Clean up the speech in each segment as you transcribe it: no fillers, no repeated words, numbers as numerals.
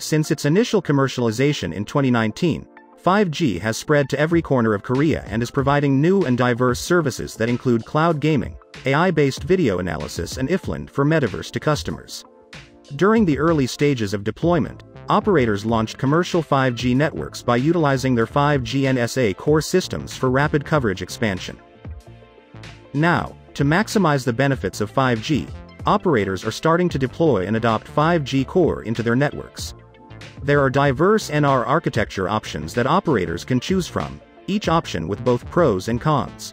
Since its initial commercialization in 2019, 5G has spread to every corner of Korea and is providing new and diverse services that include cloud gaming, AI-based video analysis and IFLAND for metaverse to customers. During the early stages of deployment, operators launched commercial 5G networks by utilizing their 5G NSA core systems for rapid coverage expansion. Now, to maximize the benefits of 5G, operators are starting to deploy and adopt 5G Core into their networks. There are diverse NR architecture options that operators can choose from, each option with both pros and cons.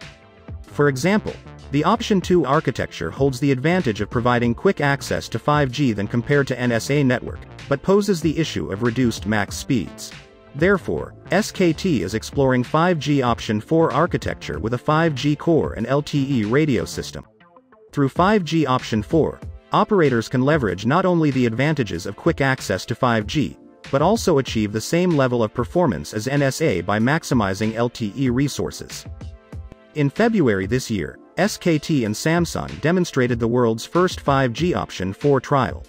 For example, the Option 2 architecture holds the advantage of providing quick access to 5G than compared to NSA network, but poses the issue of reduced max speeds. Therefore, SKT is exploring 5G Option 4 architecture with a 5G Core and LTE radio system. Through 5G Option 4, operators can leverage not only the advantages of quick access to 5G, but also achieve the same level of performance as NSA by maximizing LTE resources. In February this year, SKT and Samsung demonstrated the world's first 5G Option 4 trial.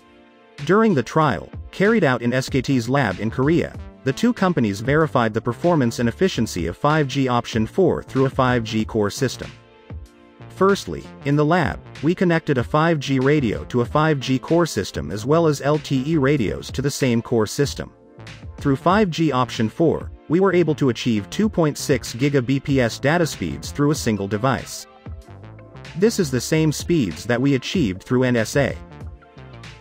During the trial, carried out in SKT's lab in Korea, the two companies verified the performance and efficiency of 5G Option 4 through a 5G Core system. Firstly, in the lab, we connected a 5G radio to a 5G Core system as well as LTE radios to the same core system. Through 5G Option 4, we were able to achieve 2.6 Gbps data speeds through a single device. This is the same speeds that we achieved through NSA.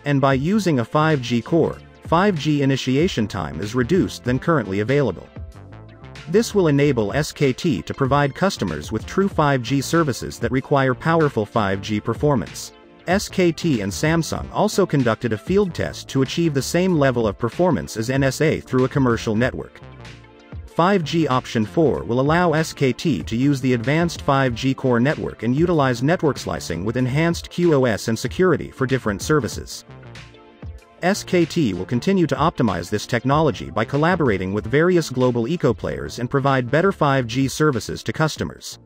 And by using a 5G Core, 5G initiation time is reduced than currently available. This will enable SKT to provide customers with true 5G services that require powerful 5G performance. SKT and Samsung also conducted a field test to achieve the same level of performance as NSA through a commercial network. 5G Option 4 will allow SKT to use the advanced 5G Core network and utilize network slicing with enhanced QoS and security for different services. SKT will continue to optimize this technology by collaborating with various global eco players and provide better 5G services to customers.